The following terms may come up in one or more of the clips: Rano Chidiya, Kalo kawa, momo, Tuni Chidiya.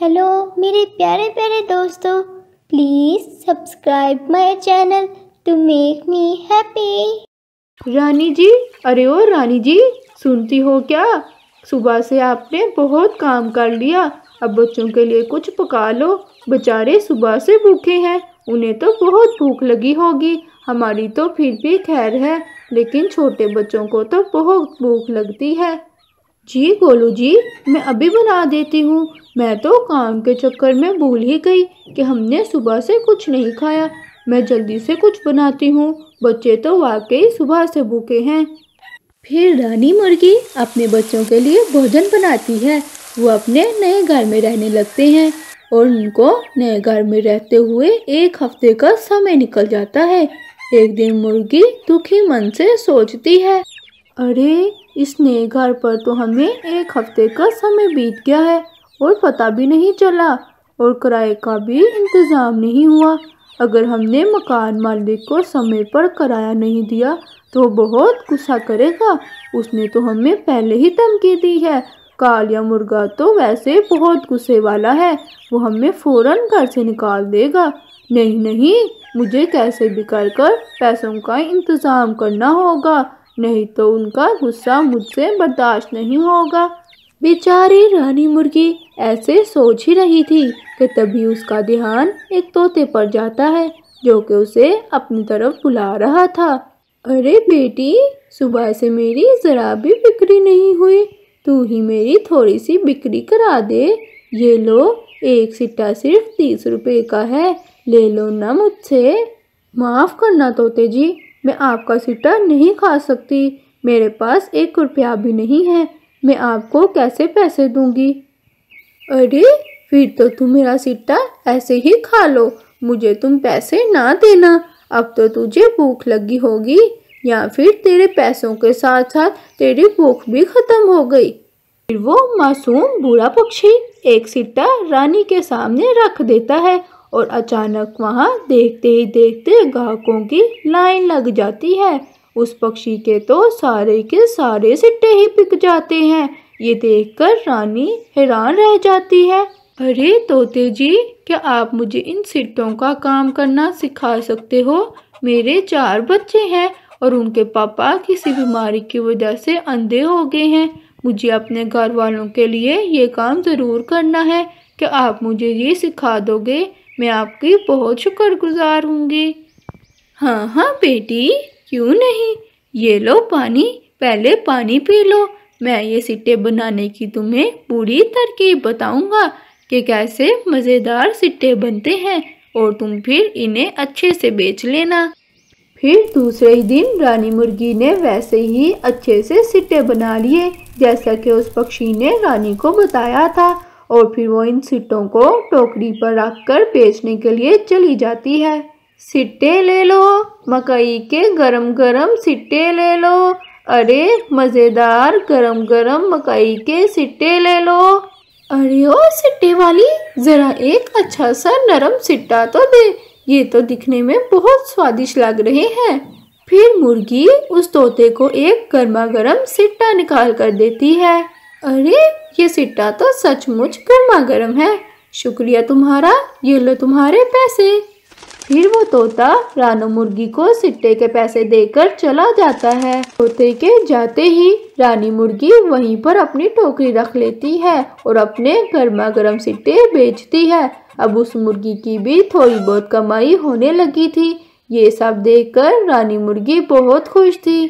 Hello मेरे प्यारे प्यारे दोस्तों, please subscribe my channel to make me happy. Rani ji, अरे ओ रानी जी, सुनती हो क्या? सुबह से आपने बहुत काम कर लिया, अब बच्चों के लिए कुछ पका लो। बेचारे सुबह से भूखे हैं, उन्हें तो बहुत भूख लगी होगी। हमारी तो फिर भी खैर है, लेकिन छोटे बच्चों को तो बहुत भूख लगती है। जी गोलू जी, मैं अभी बना देती हूँ। मैं तो काम के चक्कर में भूल ही गई कि हमने सुबह से कुछ नहीं खाया। मैं जल्दी से कुछ बनाती हूँ, बच्चे तो वाकई सुबह से भूखे हैं। फिर रानी मुर्गी अपने बच्चों के लिए भोजन बनाती है। वो अपने नए घर में रहने लगते हैं और उनको नए घर में रहते हुए 1 हफ्ते का समय निकल जाता है। एक दिन मुर्गी दुखी मन से सोचती है, अरे इस नए घर पर तो हमें 1 हफ्ते का समय बीत गया है और पता भी नहीं चला, और किराए का भी इंतज़ाम नहीं हुआ। अगर हमने मकान मालिक को समय पर किराया नहीं दिया तो बहुत गुस्सा करेगा, उसने तो हमें पहले ही धमकी दी है। कालिया मुर्गा तो वैसे बहुत गुस्से वाला है, वो हमें फ़ौरन घर से निकाल देगा। नहीं, मुझे कैसे भी कर पैसों का इंतज़ाम करना होगा, नहीं तो उनका गुस्सा मुझसे बर्दाश्त नहीं होगा। बेचारी रानी मुर्गी ऐसे सोच ही रही थी कि तभी उसका ध्यान एक तोते पर जाता है, जो कि उसे अपनी तरफ बुला रहा था। अरे बेटी, सुबह से मेरी ज़रा भी बिक्री नहीं हुई, तू ही मेरी थोड़ी सी बिक्री करा दे। ये लो, 1 सिक्का सिर्फ 30 रुपये का है, ले लो ना मुझसे। माफ़ करना तोते जी, मैं आपका सिक्का नहीं खा सकती, मेरे पास 1 रुपया भी नहीं है, मैं आपको कैसे पैसे दूंगी। अरे फिर तो तुम मेरा सिक्का ऐसे ही खा लो, मुझे तुम पैसे ना देना। अब तो तुझे भूख लगी होगी, या फिर तेरे पैसों के साथ साथ तेरी भूख भी ख़त्म हो गई। फिर वो मासूम बूढ़ा पक्षी 1 सिक्का रानी के सामने रख देता है और अचानक वहाँ देखते ही देखते ग्राहकों की लाइन लग जाती है। उस पक्षी के तो सारे के सारे सिक्के ही बिक जाते हैं। ये देखकर रानी हैरान रह जाती है। अरे तोते जी, क्या आप मुझे इन सिक्कों का काम करना सिखा सकते हो? मेरे 4 बच्चे हैं और उनके पापा किसी बीमारी की वजह से अंधे हो गए हैं। मुझे अपने घर वालों के लिए ये काम ज़रूर करना है, क्या आप मुझे ये सिखा दोगे? मैं आपकी बहुत शुक्रगुजार होंगी। हाँ बेटी, क्यों नहीं, ये लो पानी, पहले पानी पी लो। मैं ये सिक्के बनाने की तुम्हें पूरी तरकीब बताऊंगा कि कैसे मज़ेदार सिक्के बनते हैं, और तुम फिर इन्हें अच्छे से बेच लेना। फिर दूसरे ही दिन रानी मुर्गी ने वैसे ही अच्छे से सिक्के बना लिए, जैसा कि उस पक्षी ने रानी को बताया था, और फिर वो इन सिक्कों को टोकरी पर रखकर बेचने के लिए चली जाती है। सिक्के ले लो, मकई के गरम गरम सिक्के ले लो, अरे मज़ेदार गरम गरम मकई के सिक्के ले लो। अरे ओ सिक्के वाली, ज़रा एक अच्छा सा नरम सिक्का तो दे, ये तो दिखने में बहुत स्वादिष्ट लग रहे हैं। फिर मुर्गी उस तोते को एक गर्मा गर्म सिक्का निकाल कर देती है। अरे ये सिक्का तो सचमुच गर्मा गर्म है, शुक्रिया तुम्हारा, ये लो तुम्हारे पैसे। फिर वो तोता रानो मुर्गी को सिक्के के पैसे देकर चला जाता है। तोते के जाते ही रानी मुर्गी वहीं पर अपनी टोकरी रख लेती है और अपने गर्मा गर्म सिक्के बेचती है। अब उस मुर्गी की भी थोड़ी बहुत कमाई होने लगी थी। ये सब देखकर रानी मुर्गी बहुत खुश थी।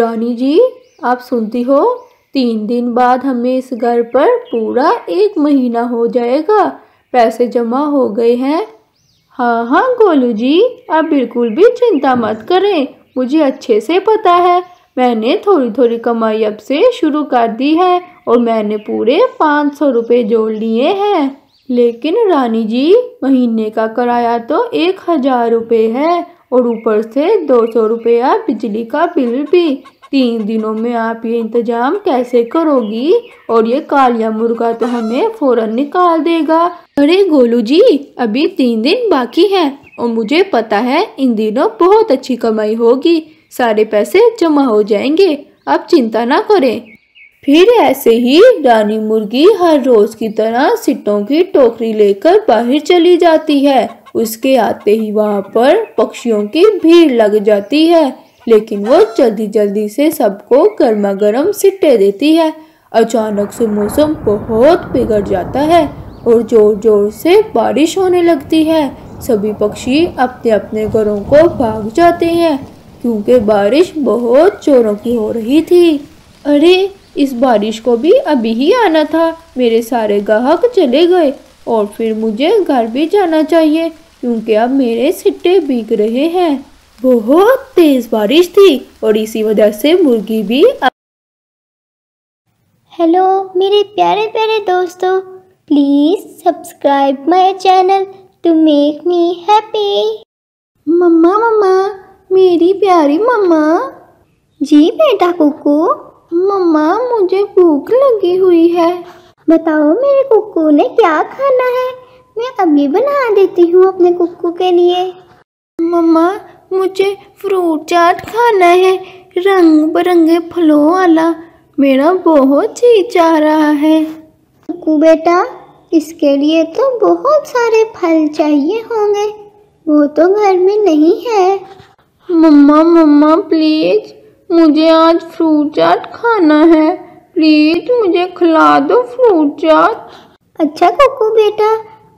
रानी जी, आप सुनती हो, 3 दिन बाद हमें इस घर पर पूरा 1 महीना हो जाएगा, पैसे जमा हो गए हैं। हाँ गोलू जी, आप बिल्कुल भी चिंता मत करें, मुझे अच्छे से पता है। मैंने थोड़ी थोड़ी कमाई अब से शुरू कर दी है और मैंने पूरे 500 रुपये जोड़ लिए हैं। लेकिन रानी जी, महीने का किराया तो 1000 रुपये है और ऊपर से 200 रुपया बिजली का बिल भी। 3 दिनों में आप ये इंतज़ाम कैसे करोगी? और ये कालिया मुर्गा तो हमें फ़ौरन निकाल देगा। अरे गोलू जी, अभी 3 दिन बाकी हैं और मुझे पता है इन दिनों बहुत अच्छी कमाई होगी, सारे पैसे जमा हो जाएंगे, आप चिंता ना करें। फिर ऐसे ही रानी मुर्गी हर रोज की तरह सिट्टों की टोकरी लेकर बाहर चली जाती है। उसके आते ही वहाँ पर पक्षियों की भीड़ लग जाती है, लेकिन वो जल्दी जल्दी से सबको गर्मा गर्म सिट्टे देती है। अचानक से मौसम बहुत बिगड़ जाता है और जोर जोर से बारिश होने लगती है। सभी पक्षी अपने अपने घरों को भाग जाते हैं क्योंकि बारिश बहुत जोरों की हो रही थी। अरे, इस बारिश को भी अभी ही आना था। मेरे सारे ग्राहक चले गए और फिर मुझे घर भी जाना चाहिए क्योंकि अब मेरे सिट्टे भीग रहे हैं। बहुत तेज बारिश थी और इसी वजह से मुर्गी भी। हेलो मेरे प्यारे प्यारे दोस्तों, please subscribe my channel to make me happy. मम्मा मम्मा, मेरी प्यारी मम्मा। जी बेटा कुकू। मम्मा मुझे भूख लगी हुई है। बताओ मेरे कुकू ने क्या खाना है, मैं अभी बना देती हूँ अपने कुकू के लिए। मम्मा मुझे फ्रूट चाट खाना है, रंग बिरंगे फलों वाला। मेरा बहुत जी चाह रहा है। कुकू बेटा, इसके लिए तो बहुत सारे फल चाहिए होंगे, वो तो घर में नहीं है। मम्मा मम्मा प्लीज, मुझे आज फ्रूट चाट खाना है, प्लीज मुझे खिला दो फ्रूट चाट। अच्छा कुकू बेटा,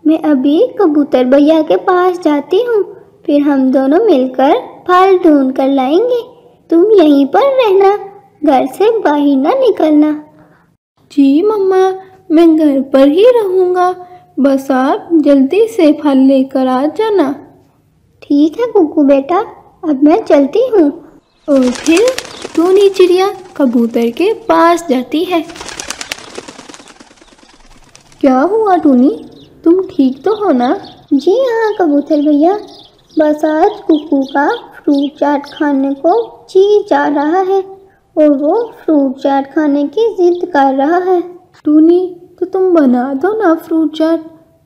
मैं अभी कबूतर भैया के पास जाती हूँ, फिर हम दोनों मिलकर फल ढूंढ कर लाएंगे। तुम यहीं पर रहना, घर से बाहर ना निकलना। जी मम्मा, मैं घर पर ही रहूँगा, बस आप जल्दी से फल लेकर आ जाना। ठीक है कुकू बेटा, अब मैं चलती हूँ। और फिर टूनी चिड़िया कबूतर के पास जाती है। क्या हुआ टूनी, तुम ठीक तो हो ना? जी हाँ कबूतर भैया, बस आज कुकू का फ्रूट चाट खाने को जी जा रहा है और वो फ्रूट चाट खाने की जिद कर रहा है। टूनी, तो तुम बना दो ना फ्रूट चाट,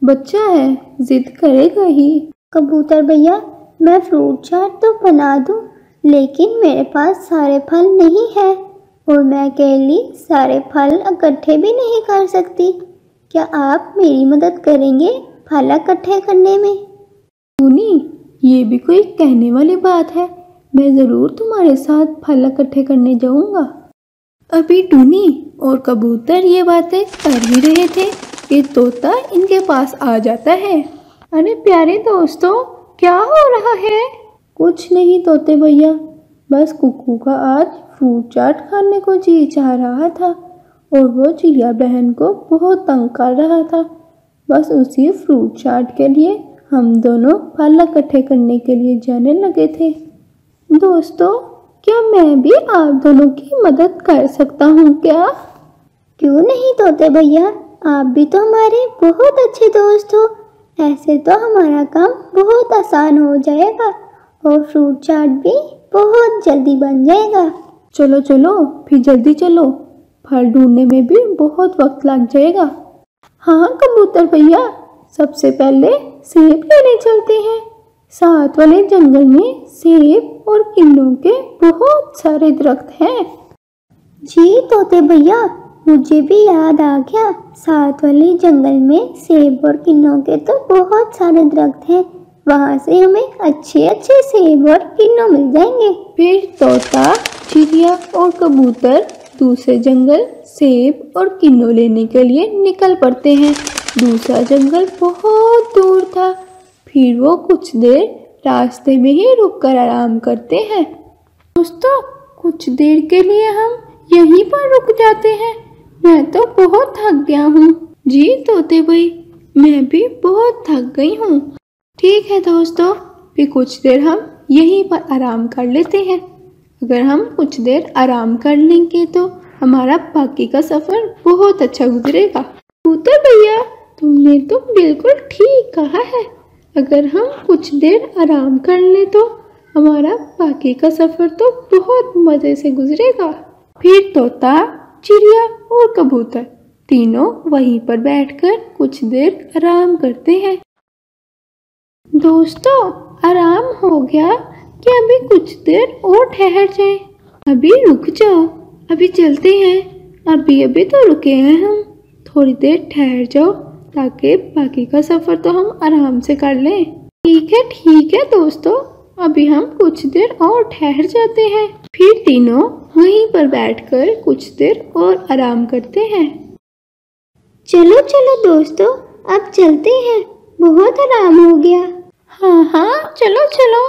बच्चा है जिद करेगा ही। कबूतर भैया, मैं फ्रूट चाट तो बना दूं, लेकिन मेरे पास सारे फल नहीं है और मैं अकेली सारे फल इकट्ठे भी नहीं कर सकती। क्या आप मेरी मदद करेंगे फल इकट्ठे करने में? टूनी, ये भी कोई कहने वाली बात है, मैं ज़रूर तुम्हारे साथ फल इकट्ठे करने जाऊँगा। अभी टूनी और कबूतर ये बातें कर ही रहे थे कि तोता इनके पास आ जाता है। अरे प्यारे दोस्तों, क्या हो रहा है? कुछ नहीं तोते भैया, बस कुकू का आज फ्रूट चाट खाने को जी चाह रहा था और वो चिड़िया बहन को बहुत तंग कर रहा था। बस उसी फ्रूट चाट के लिए हम दोनों फल इकट्ठे करने के लिए जाने लगे थे। दोस्तों, क्या मैं भी आप दोनों की मदद कर सकता हूँ क्या? क्यों नहीं तोते भैया, आप भी तो हमारे बहुत अच्छे दोस्त हो। ऐसे तो हमारा काम बहुत आसान हो जाएगा और फ्रूट चाट भी बहुत जल्दी बन जाएगा। चलो चलो फिर, जल्दी चलो, फल ढूंढने में भी बहुत वक्त लग जाएगा। हाँ कबूतर भैया, सबसे पहले सेब लेने चलते हैं। साथ वाले जंगल में सेब और किन्नों के बहुत सारे दरख्त हैं। जी तोते भैया, मुझे भी याद आ गया, साथ वाले जंगल में सेब और किन्नों के तो बहुत सारे दरख्त हैं, वहाँ से हमें अच्छे अच्छे सेब और किन्नों मिल जाएंगे। फिर तोता, चिड़िया और कबूतर दूसरे जंगल सेब और किन्नों लेने के लिए निकल पड़ते हैं। दूसरा जंगल बहुत दूर था। फिर वो कुछ देर रास्ते में ही रुककर आराम करते हैं। दोस्तों, कुछ देर के लिए हम यहीं पर रुक जाते हैं, मैं तो बहुत थक गया हूँ। जी तोते भाई, मैं भी बहुत थक गई हूँ। ठीक है दोस्तों, फिर कुछ देर हम यहीं पर आराम कर लेते हैं। अगर हम कुछ देर आराम कर लेंगे तो हमारा बाकी का सफ़र बहुत अच्छा गुजरेगा। तोते भैया, तुमने तो बिल्कुल ठीक कहा है, अगर हम कुछ देर आराम कर लें तो हमारा बाकी का सफ़र तो बहुत मज़े से गुजरेगा। फिर तोता, चिड़िया और कबूतर तीनों वहीं पर बैठकर कुछ देर आराम करते हैं। दोस्तों, आराम हो गया कि अभी कुछ देर और ठहर जाए। अभी रुक जाओ, अभी चलते हैं, अभी तो रुके हैं हम, थोड़ी देर ठहर जाओ ताकि बाकी का सफ़र तो हम आराम से कर लें। ठीक है दोस्तों, अभी हम कुछ देर और ठहर जाते हैं, फिर तीनों वहीं पर बैठकर कुछ देर और आराम करते हैं। चलो चलो दोस्तों, अब चलते हैं, बहुत आराम हो गया। हाँ हाँ चलो चलो।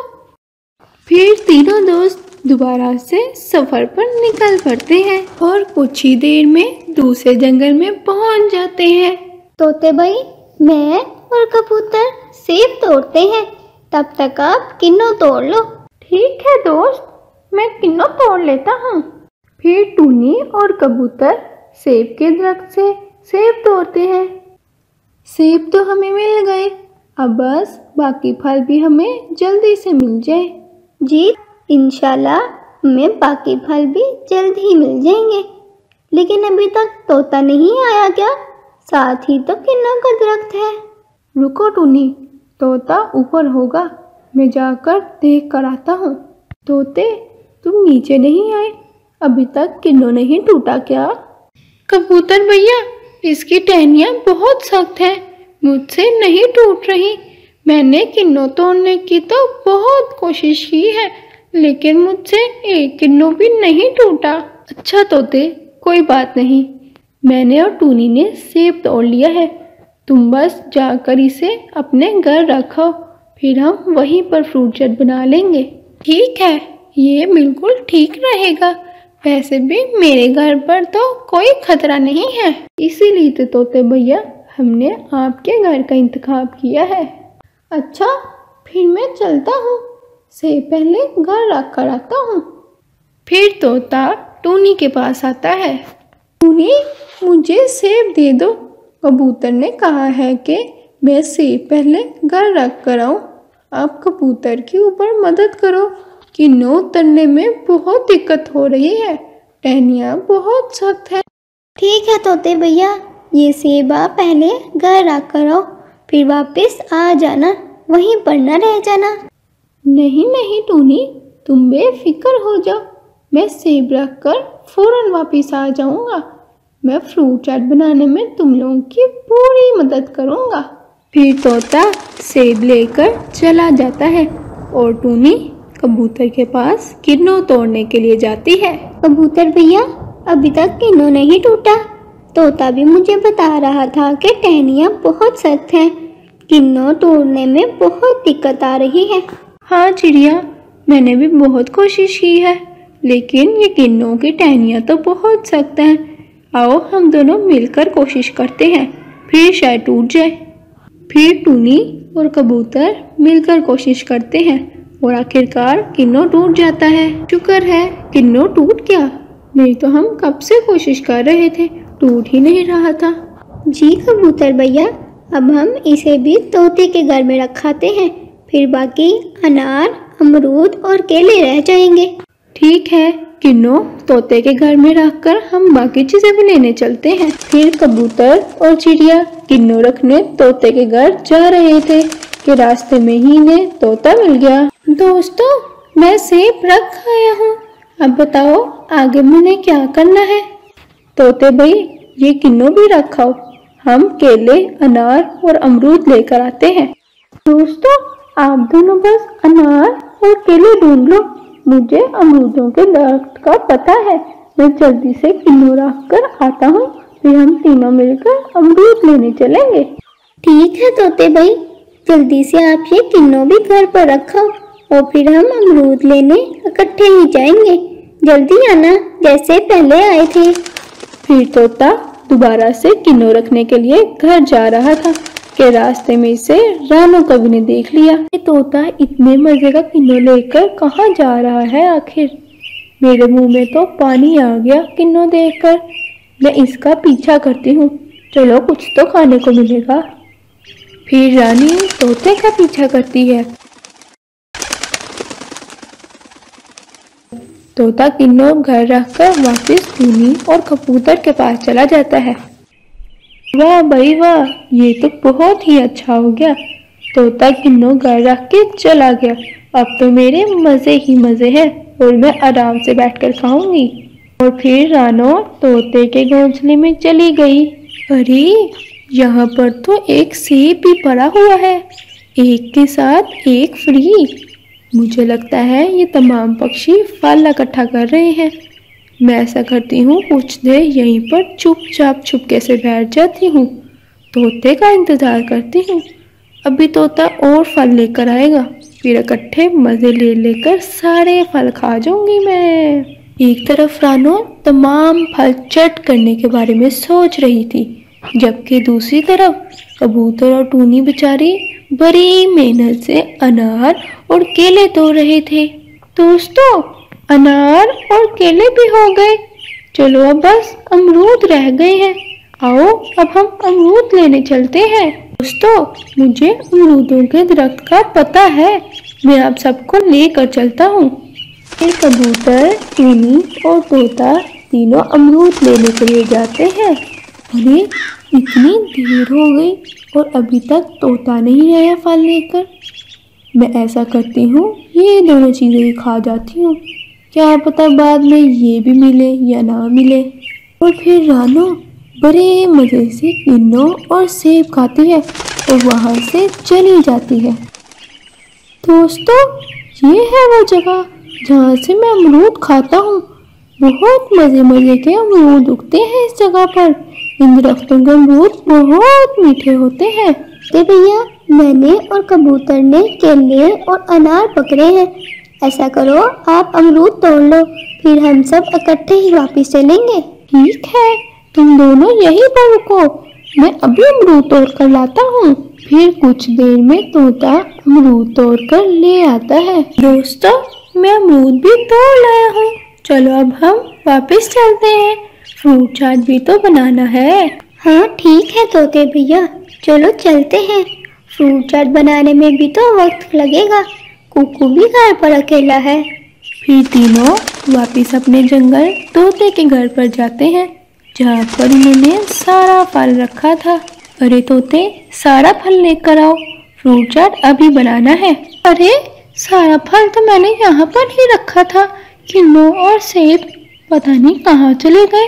फिर तीनों दोस्त दोबारा से सफ़र पर निकल पड़ते हैं और कुछ ही देर में दूसरे जंगल में पहुंच जाते हैं। तोते भाई, मैं और कबूतर सेब तोड़ते हैं, तब तक आप किन्नो तोड़ लो। ठीक है दोस्त, मैं किन्नो तोड़ लेता हूँ। फिर टूनी और कबूतर सेब के दरख्त से सेब तोड़ते हैं। सेब तो हमें मिल गए, अब बस बाकी फल भी हमें जल्दी से मिल जाए। जी इंशाल्लाह, हमें बाकी फल भी जल्द ही मिल जाएंगे। लेकिन अभी तक तोता नहीं आया क्या? साथ ही तो किन्नों का दरख्त है। रुको टूनी, तोता ऊपर होगा, मैं जाकर देख कर आता हूँ। तोते, तुम नीचे नहीं आए, अभी तक किन्नों नहीं टूटा क्या? कबूतर भैया, इसकी टहनियाँ बहुत सख्त हैं, मुझसे नहीं टूट रही। मैंने किन्नों तोड़ने की तो बहुत कोशिश की है, लेकिन मुझसे एक किन्नों भी नहीं टूटा। अच्छा तोते, कोई बात नहीं, मैंने और टूनी ने सेब तोड़ लिया है, तुम बस जाकर इसे अपने घर रखो, फिर हम वहीं पर फ्रूट चाट बना लेंगे। ठीक है, ये बिल्कुल ठीक रहेगा, वैसे भी मेरे घर पर तो कोई खतरा नहीं है, इसीलिए तो तोते भैया हमने आपके घर का इंतखाब किया है। अच्छा, फिर मैं चलता हूँ, सेब पहले घर रख कर आता हूँ। फिर तोता टूनी के पास आता है। टूनी, मुझे सेब दे दो, कबूतर ने कहा है कि मैं सेब पहले घर रख कर आऊँ। आप कबूतर के ऊपर मदद करो, किन्नों उतरने में बहुत दिक्कत हो रही है, टहनियाँ बहुत सख्त है। ठीक है तोते भैया, ये सेब आप पहले घर रख कर आओ, फिर वापस आ जाना, वहीं पर न रह जाना। नहीं नहीं टूनी, तुम बेफिक्र हो जाओ, मैं सेब रख कर फ़ौरन वापस आ जाऊँगा। मैं फ्रूट चाट बनाने में तुम लोगों की पूरी मदद करूँगा। फिर तोता सेब लेकर चला जाता है और टूनी कबूतर के पास किन्नों तोड़ने के लिए जाती है। कबूतर भैया, अभी तक किन्नों नहीं टूटा, तोता भी मुझे बता रहा था कि टहनियाँ बहुत सख्त हैं, किन्नों तोड़ने में बहुत दिक्कत आ रही है। हाँ चिड़िया, मैंने भी बहुत कोशिश की है, लेकिन ये किन्नों की टहनियाँ तो बहुत सख्त हैं, आओ हम दोनों मिलकर कोशिश करते हैं, फिर शायद टूट जाए। फिर टूनी और कबूतर मिलकर कोशिश करते हैं और आखिरकार किन्नों टूट जाता है। शुक्र है किन्नों टूट गया, नहीं तो हम कब से कोशिश कर रहे थे, टूट ही नहीं रहा था। जी कबूतर भैया, अब हम इसे भी तोते के घर में रखाते हैं, फिर बाकी अनार, अमरूद और केले रह जाएंगे। ठीक है किन्नों तोते के घर में रखकर हम बाकी चीजें भी लेने चलते हैं। फिर कबूतर और चिड़िया किन्नों रखने तोते के घर जा रहे थे कि रास्ते में ही इन्हें तोता मिल गया। दोस्तों, मैं सेब रख आया हूँ, अब बताओ आगे मुझे क्या करना है? तोते भाई, ये किन्नों भी रखाओ, हम केले, अनार और अमरूद लेकर आते हैं। दोस्तों, आप दोनों बस अनार और केले ढूंढ लो, मुझे अमरूदों के दरख्त का पता है, मैं जल्दी से किन्नों रख कर आता हूँ, फिर हम तीनों मिलकर अमरूद लेने चलेंगे। ठीक है तोते भाई, जल्दी से आप ये किन्नों भी घर पर रखो और फिर हम अमरूद लेने इकट्ठे ही जाएंगे, जल्दी आना जैसे पहले आए थे। फिर तोता दोबारा से किन्नों रखने के लिए घर जा रहा था के रास्ते में इसे रानो कवि ने देख लिया। ये तोता इतने मजे का किन्नों लेकर कहाँ जा रहा है, आखिर मेरे मुंह में तो पानी आ गया किन्नों देखकर। मैं इसका पीछा करती हूँ, चलो कुछ तो खाने को मिलेगा। फिर रानी तोते का पीछा करती है। तोता किन्नों घर रखकर वापस टूनी और कबूतर के पास चला जाता है। वाह भाई वाह, ये तो बहुत ही अच्छा हो गया, तोता किन्नों घर रख के चला गया, अब तो मेरे मज़े ही मज़े हैं और मैं आराम से बैठकर खाऊंगी। और फिर रानो तोते के घोंसले में चली गई। अरे यहाँ पर तो एक सेब भी पड़ा हुआ है, एक के साथ एक फ्री। मुझे लगता है ये तमाम पक्षी फल इकट्ठा कर रहे हैं। मैं ऐसा करती हूँ, कुछ देर यहीं पर चुपचाप छुपके से बैठ जाती हूँ, तोते का इंतज़ार करती हूँ। अभी तोता और फल लेकर आएगा, फिर इकट्ठे मज़े ले लेकर सारे फल खा जाऊँगी मैं। एक तरफ रानो तमाम फल चट करने के बारे में सोच रही थी, जबकि दूसरी तरफ कबूतर और टूनी बेचारी बड़ी मेहनत से अनार और केले तोड़ रहे थे। दोस्तों, अनार और केले भी हो गए, चलो अब बस अमरूद रह गए हैं। आओ अब हम अमरूद लेने चलते हैं। दोस्तों, मुझे अमरूदों के दरख्त का पता है, मैं आप सबको लेकर चलता हूँ। एक कबूतर, टूनी और तोता तीनों अमरूद लेने के लिए जाते हैं। अरे इतनी देर हो गई और अभी तक तोता नहीं आया फल लेकर। मैं ऐसा करती हूँ, ये दोनों चीज़ें ही खा जाती हूँ, क्या पता बाद में ये भी मिले या ना मिले। और फिर रानो बड़े मज़े से किन्नों और सेब खाती है और वहाँ से चली जाती है। दोस्तों, ये है वो जगह जहाँ से मैं अमरूद खाता हूँ। बहुत मज़े के अमरूद उगते हैं इस जगह पर। इन दरख्तों के अमरूद बहुत मीठे होते हैं। भैया, मैंने और कबूतर ने केले और अनार पकड़े हैं, ऐसा करो आप अमरूद तोड़ लो, फिर हम सब इकट्ठे ही वापस चलेंगे। ठीक है, तुम दोनों यहीं पर रुको, मैं अभी अमरूद तोड़ कर लाता हूँ। फिर कुछ देर में तोता अमरूद तोड़ कर ले आता है। दोस्तों, मैं अमरूद भी तोड़ लाया हूँ, चलो अब हम वापस चलते हैं, फ्रूट चाट भी तो बनाना है। हाँ ठीक है तोते भैया, चलो चलते हैं। फ्रूट चाट बनाने में भी तो वक्त लगेगा, कुकू भी घर पर अकेला है। फिर तीनों वापस अपने जंगल तोते के घर पर जाते हैं, जहाँ पर उन्होंने सारा फल रखा था। अरे तोते, सारा फल लेकर आओ, फ्रूट चाट अभी बनाना है। अरे सारा फल तो मैंने यहाँ पर ही रखा था, किन्नों और सेब पता नहीं कहाँ चले गए।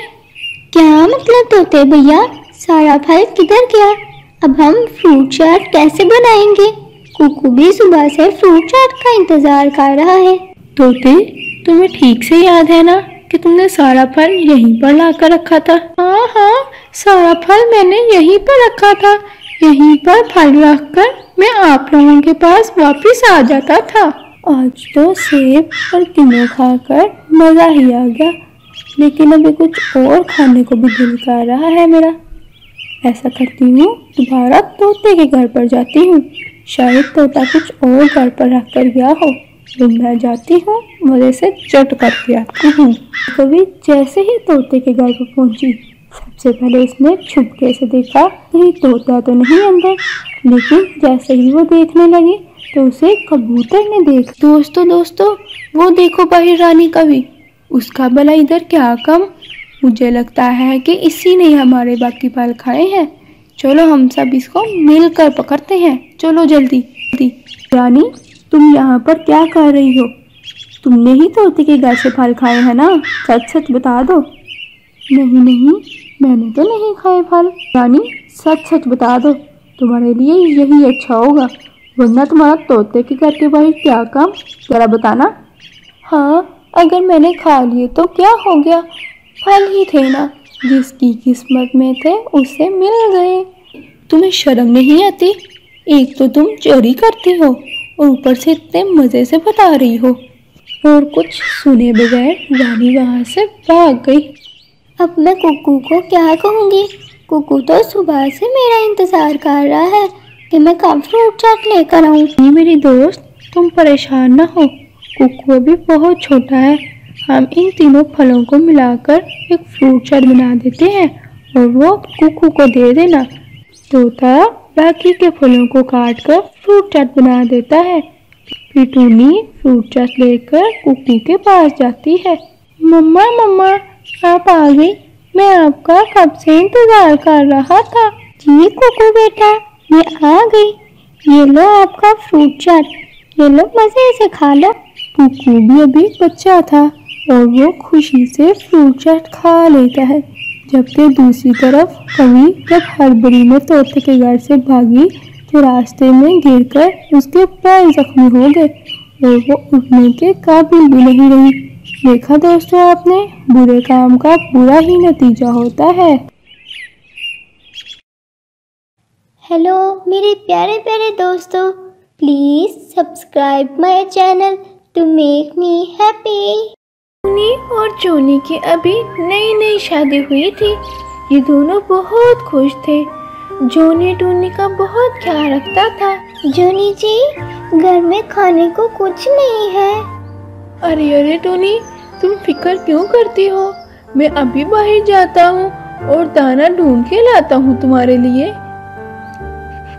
क्या मतलब तोते भैया, सारा फल किधर गया? अब हम फ्रूट चाट कैसे बनाएंगे? कुकू भी सुबह से फ्रूट चाट का इंतजार कर रहा है। तोते, तुम्हें ठीक से याद है ना कि तुमने सारा फल यहीं पर ला कर रखा था? हाँ हाँ, सारा फल मैंने यहीं पर रखा था। यहीं पर फल रख कर मैं आप लोगों के पास वापस आ जाता था। आज तो सेब और किन्नों खाकर मज़ा ही आ गया, लेकिन अभी कुछ और खाने को भी दिल कर रहा है मेरा। ऐसा करती हूँ, दोबारा तोते के घर पर जाती हूँ, शायद तोता कुछ और घर पर रख कर गया हो। तो मैं जाती हूँ, मज़े से चट करके आती हूँ। कभी जैसे ही तोते के घर पर पहुँची, सबसे पहले उसने छुपके से देखा कि तोता तो नहीं अंदर, लेकिन जैसे ही वो देखने लगी तो उसे कबूतर ने देखा। दोस्तों दोस्तों, वो देखो बाहर रानी का भी, उसका भला इधर क्या कम। मुझे लगता है कि इसी ने हमारे बाकी फल खाए हैं, चलो हम सब इसको मिलकर पकड़ते हैं, चलो जल्दी जल्दी। रानी, तुम यहाँ पर क्या कर रही हो? तुमने ही तोते के घर से फल खाए हैं ना? सच सच बता दो। नहीं नहीं, मैंने तो नहीं खाए फल। रानी, सच सच बता दो, तुम्हारे लिए यही अच्छा होगा, वरना तुम्हारा तोते के घर के बाहर क्या काम, जरा बताना। हाँ, अगर मैंने खा लिए तो क्या हो गया, फल ही थे ना, जिसकी किस्मत में थे उसे मिल गए। तुम्हें शर्म नहीं आती? एक तो तुम चोरी करती हो और ऊपर से इतने मज़े से बता रही हो। और कुछ सुने बगैर रानी वहाँ से भाग गई। अब मैं कुकू को क्या कहूँगी? कुकू तो सुबह से मेरा इंतज़ार कर रहा है कि मैं कब फ्रूट चाट लेकर आऊँ। मेरी दोस्त, तुम परेशान ना हो, कुकू भी बहुत छोटा है, हम इन तीनों फलों को मिलाकर एक फ्रूट चाट बना देते हैं और वो कुकू को दे देना। तोता बाकी के फलों को काट कर फ्रूट चाट बना देता है। फिर टूनी फ्रूट चाट लेकर कुकू के पास जाती है। मम्मा मम्मा, आप आ गई, मैं आपका कब से इंतजार कर रहा था। जी कुकू बेटा, मैं आ गई, ये लो आपका फ्रूट चाट, ये लो मज़े से खा लो। कुकू भी अभी बच्चा था, और वो खुशी से फ्रूट चाट खा लेता है। जबकि दूसरी तरफ कवि जब हड़बड़ी में तोते के घर से भागी तो रास्ते में गिरकर उसके पैर जख्मी हो गए और वो उठने के काबिल भी नहीं रही। देखा दोस्तों आपने, बुरे काम का बुरा ही नतीजा होता है। हेलो मेरे प्यारे प्यारे दोस्तों, please subscribe my channel to make me happy. टूनी और चोनी की अभी नई नई शादी हुई थी। ये दोनों बहुत खुश थे। जोनी टूनी का बहुत ख्याल रखता था। जोनी जी, घर में खाने को कुछ नहीं है। अरे अरे टूनी, तुम फिक्र क्यों करती हो? मैं अभी बाहर जाता हूँ और दाना ढूंढ के लाता हूँ तुम्हारे लिए।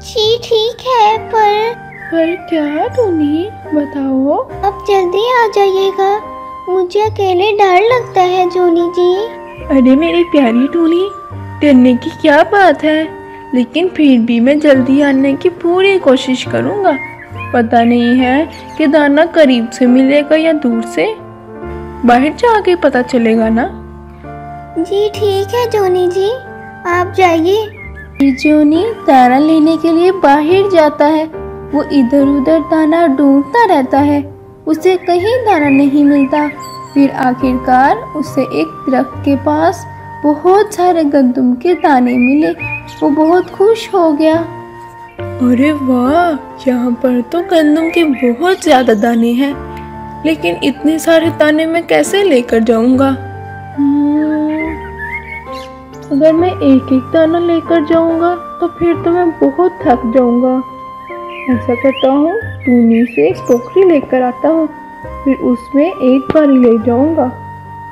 जी ठीक है, पर क्या टूनी, बताओ। अब जल्दी आ जाइएगा, मुझे अकेले डर लगता है जोनी जी। अरे मेरी प्यारी टूनी, डरने की क्या बात है, लेकिन फिर भी मैं जल्दी आने की पूरी कोशिश करूँगा। पता नहीं है कि दाना करीब से मिलेगा या दूर से, बाहर जाके पता चलेगा ना। जी ठीक है जोनी जी, आप जाइए। जोनी दाना लेने के लिए बाहर जाता है। वो इधर उधर दाना ढूंढता रहता है, उसे कहीं दाना नहीं मिलता। फिर आखिरकार उसे एक दरख्त के पास बहुत सारे गंदम के दाने मिले। वो बहुत खुश हो गया। अरे वाह, यहाँ पर तो गंदम के बहुत ज़्यादा दाने हैं, लेकिन इतने सारे दाने मैं कैसे लेकर जाऊँगा? अगर मैं एक एक दाना लेकर जाऊँगा तो फिर तो मैं बहुत थक जाऊँगा। ऐसा करता हूँ, टूनी से एक टोकरी लेकर आता हूँ, फिर उसमें एक बारी ले जाऊँगा।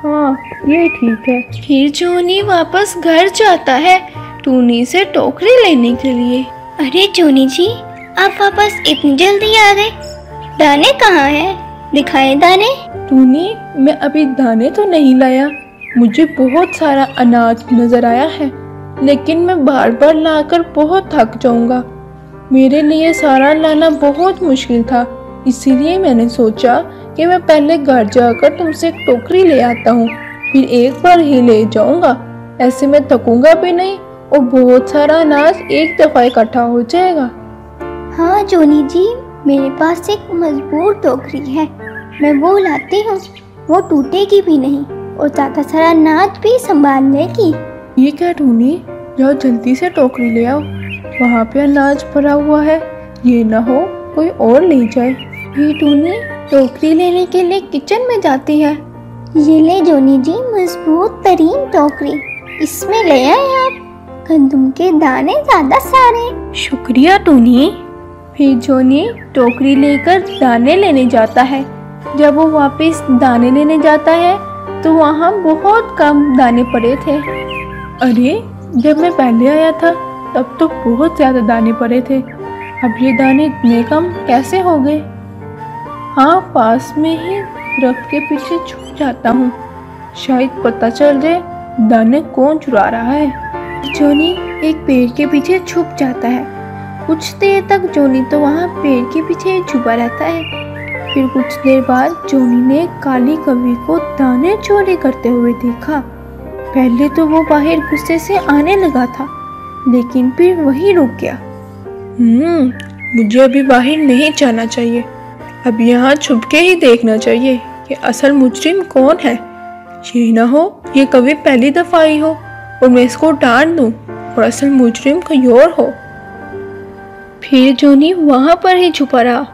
हाँ ये ठीक है। फिर जोनी वापस घर जाता है टूनी से टोकरी लेने के लिए। अरे जोनी जी, आप वापस इतनी जल्दी आ गए, दाने कहाँ हैं? दिखाए दाने। टूनी, मैं अभी दाने तो नहीं लाया, मुझे बहुत सारा अनाज नजर आया है, लेकिन मैं बार बार लाकर बहुत थक जाऊँगा। मेरे लिए सारा लाना बहुत मुश्किल था, इसीलिए मैंने सोचा कि मैं पहले घर जाकर तुमसे एक टोकरी ले आता हूँ, फिर एक बार ही ले जाऊँगा। ऐसे मैं थकूँगा भी नहीं और बहुत सारा अनाज एक दफ़ा इकट्ठा हो जाएगा। हाँ जोनी जी, मेरे पास एक मजबूत टोकरी है, मैं वो लाती हूँ, वो टूटेगी भी नहीं और ज़्यादा सारा अनाज भी संभाल लेगी। ये क्या टूनी, जाओ जल्दी से टोकरी ले आओ, वहाँ पे अनाज भरा हुआ है, ये ना हो कोई और ले जाए। ये टूनी टोकरी लेने के लिए किचन में जाती है। ये ले जोनी जी, मजबूत तरीन टोकरी, इसमें ले आए आप गंदम के दाने ज्यादा सारे। शुक्रिया टूनी। फिर जोनी टोकरी लेकर दाने लेने जाता है। जब वो वापस दाने लेने जाता है तो वहाँ बहुत कम दाने पड़े थे। अरे जब मैं पहले आया था तब तो बहुत ज़्यादा दाने पड़े थे, अब ये दाने इतने कम कैसे हो गए? हाँ पास में ही दरख्त के पीछे छुप जाता हूँ, शायद पता चल जाए दाने कौन चुरा रहा है। जोनी एक पेड़ के पीछे छुप जाता है। कुछ देर तक जोनी तो वहाँ पेड़ के पीछे छुपा रहता है। फिर कुछ देर बाद जोनी ने काली कवि को दाने चोरी करते हुए देखा। पहले तो वो बाहर गुस्से से आने लगा था, लेकिन फिर वही रुक गया। मुझे अभी बाहर नहीं जाना चाहिए, अब यहाँ छुप के ही देखना चाहिए कि असल मुजरिम कौन है। ये ना हो ये कवि पहली दफ़ा आई हो और मैं इसको डांट दूँ और असल मुजरिम कोई और हो। फिर जोनी वहाँ पर ही छुपा रहा।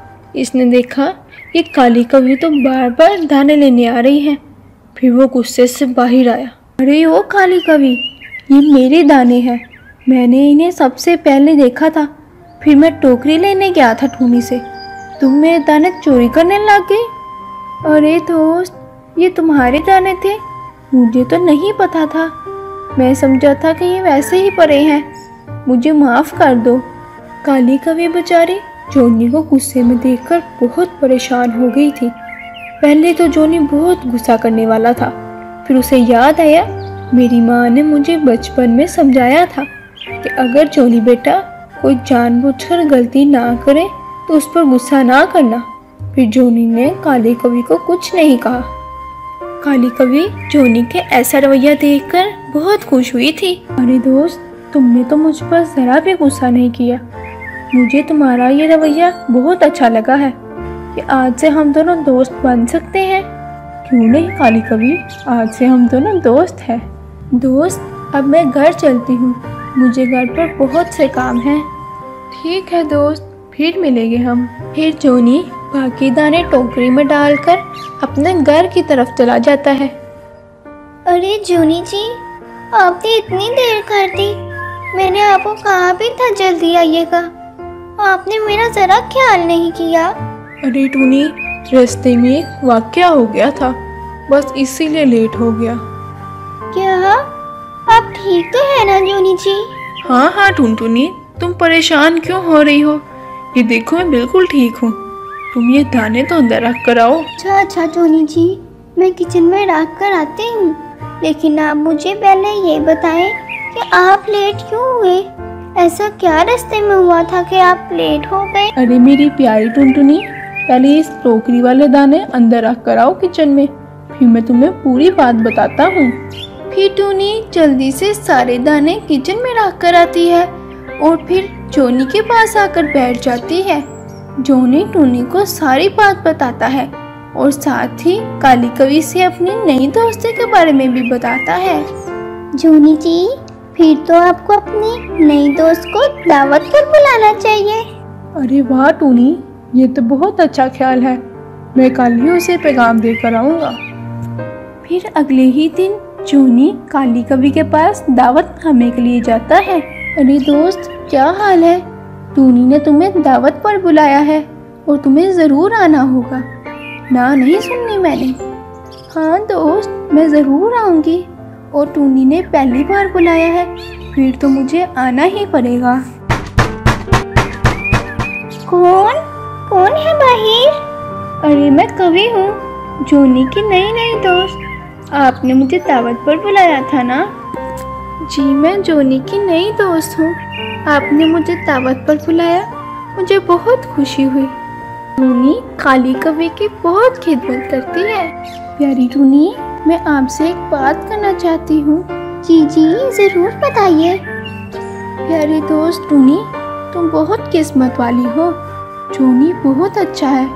इसने देखा ये काली कवि तो बार बार दाने लेने आ रही है। फिर वो गुस्से से बाहर आया। अरे ओ काली कवि, ये मेरे दाने हैं, मैंने इन्हें सबसे पहले देखा था, फिर मैं टोकरी लेने गया था टूनी से, तुम मेरे दाने चोरी करने लग गए। अरे दोस्त, ये तुम्हारे दाने थे, मुझे तो नहीं पता था, मैं समझा था कि ये वैसे ही पड़े हैं, मुझे माफ़ कर दो। काली कवि बेचारी जोनी को गुस्से में देखकर बहुत परेशान हो गई थी। पहले तो जोनी बहुत गुस्सा करने वाला था, फिर उसे याद आया मेरी माँ ने मुझे बचपन में समझाया था कि अगर जोनी बेटा कोई जानबूझकर गलती ना करे तो उस पर गुस्सा ना करना। फिर जोनी ने काले कवि को कुछ नहीं कहा। काली कौवे टूनी के ऐसा रवैया देखकर बहुत खुश हुई थी। अरे दोस्त, तुमने तो मुझ पर जरा भी गुस्सा नहीं किया। मुझे तुम्हारा ये रवैया बहुत अच्छा लगा है कि आज से हम दोनों दोस्त बन सकते हैं। क्यों नहीं काली कौवे, आज से हम दोनों दोस्त हैं। दोस्त, अब मैं घर चलती हूँ, मुझे घर पर बहुत से काम हैं। ठीक है दोस्त, फिर मिलेंगे हम। फिर टूनी बाकी दाने टोकरी में डालकर अपने घर की तरफ चला जाता है। अरे टूनी जी, आपने इतनी देर कर दी। मैंने आपको कहा भी था जल्दी आइएगा, आपने मेरा जरा ख्याल नहीं किया। अरे टूनी, रास्ते में एक वाकया हो गया था, बस इसीलिए लेट हो गया। क्या आप ठीक तो है ना टूनी जी? हाँ हाँ टूनटूनी, तुम परेशान क्यों हो रही हो? ये देखो, मैं बिल्कुल ठीक हूँ। तुम ये दाने तो अंदर रख कर आओ। अच्छा अच्छा टूनी जी, मैं किचन में रख कर आती हूँ, लेकिन आप मुझे पहले ये बताएं कि आप लेट क्यों हुए? ऐसा क्या रास्ते में हुआ था कि आप लेट हो गए? अरे मेरी प्यारी टुनटुनी, पहले इस टोकरी वाले दाने अंदर रख कर आओ किचन में, फिर मैं तुम्हें पूरी बात बताता हूँ। फिर टूनी जल्दी से सारे दाने किचन में रख कर आती है और फिर टूनी के पास आकर बैठ जाती है। टूनी टूनी को सारी बात बताता है और साथ ही काली कौवे से अपनी नई दोस्ती के बारे में भी बताता है। टूनी जी, फिर तो आपको अपनी नई दोस्त को दावत पर बुलाना चाहिए। अरे वाह टूनी, ये तो बहुत अच्छा ख्याल है। मैं कल ही उसे पैगाम देकर आऊँगा। फिर अगले ही दिन टूनी काली कौवे के पास दावत खाने के लिए जाता है। अरे दोस्त, क्या हाल है? टूनी ने तुम्हें दावत पर बुलाया है और तुम्हें ज़रूर आना होगा। ना नहीं सुननी मैंने। हाँ दोस्त, मैं ज़रूर आऊँगी। और टूनी ने पहली बार बुलाया है, फिर तो मुझे आना ही पड़ेगा। कौन कौन है बाहर? अरे मैं कवि हूँ, टूनी की नई दोस्त। आपने मुझे दावत पर बुलाया था ना? जी, मैं टूनी की नई दोस्त हूँ। आपने मुझे दावत पर बुलाया, मुझे बहुत खुशी हुई। टूनी काली कौवे की बहुत खिदमत करती है। प्यारी टूनी, मैं आपसे एक बात करना चाहती हूँ। जी जी, ज़रूर बताइए। प्यारे दोस्त टूनी, तुम बहुत किस्मत वाली हो। टूनी बहुत अच्छा है,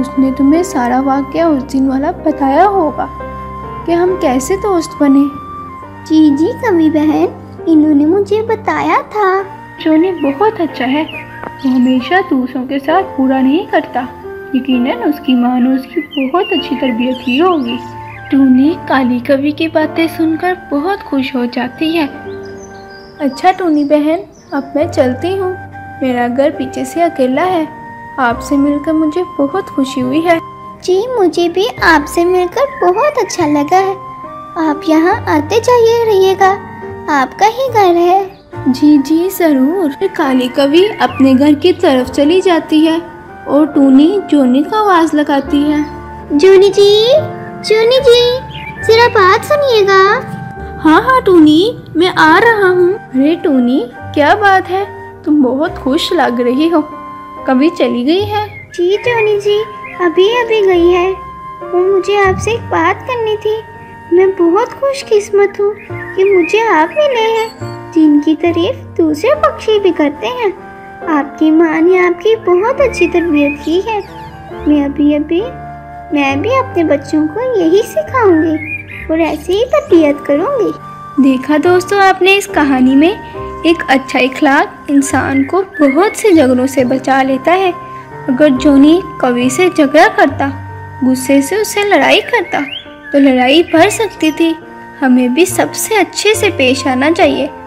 उसने तुम्हें सारा वाकया उस दिन वाला बताया होगा कि हम कैसे दोस्त बने। जी जी कवि बहन, इन्होंने मुझे बताया था। टूनी बहुत अच्छा है, वो हमेशा दूसरों के साथ बुरा नहीं करता। यकीनन उसकी माँ ने उसकी बहुत अच्छी तरबियत की होगी। टूनी काली कौवे की बातें सुनकर बहुत खुश हो जाती है। अच्छा टूनी बहन, अब मैं चलती हूँ, मेरा घर पीछे से अकेला है। आपसे मिलकर मुझे बहुत खुशी हुई है। जी, मुझे भी आपसे मिलकर बहुत अच्छा लगा है। आप यहाँ आते जाइए रहिएगा, आपका ही घर है। जी जी ज़रूर। काली कौवे अपने घर की तरफ चली जाती है और टूनी टूनी का आवाज़ लगाती है। टूनी जी, जरा बात सुनिएगा। हाँ हाँ टूनी, मैं आ रहा हूँ। अरे टूनी, क्या बात है, तुम बहुत खुश लग रही हो। कभी चली गई है? जी टूनी जी, अभी अभी गई है। वो मुझे आपसे एक बात करनी थी। मैं बहुत खुशकिस्मत हूँ कि मुझे आप मिले हैं, जिनकी तारीफ दूसरे पक्षी भी करते हैं। आपकी माँ ने आपकी बहुत अच्छी तरबियत की है। मैं भी अपने बच्चों को यही सिखाऊंगी और ऐसे ही तरबियत करूंगी। देखा दोस्तों, आपने इस कहानी में एक अच्छा इखलाक इंसान को बहुत से झगड़ों से बचा लेता है। अगर टूनी कौवे से झगड़ा करता, गुस्से से उससे लड़ाई करता, तो लड़ाई भर सकती थी। हमें भी सबसे अच्छे से पेश आना चाहिए।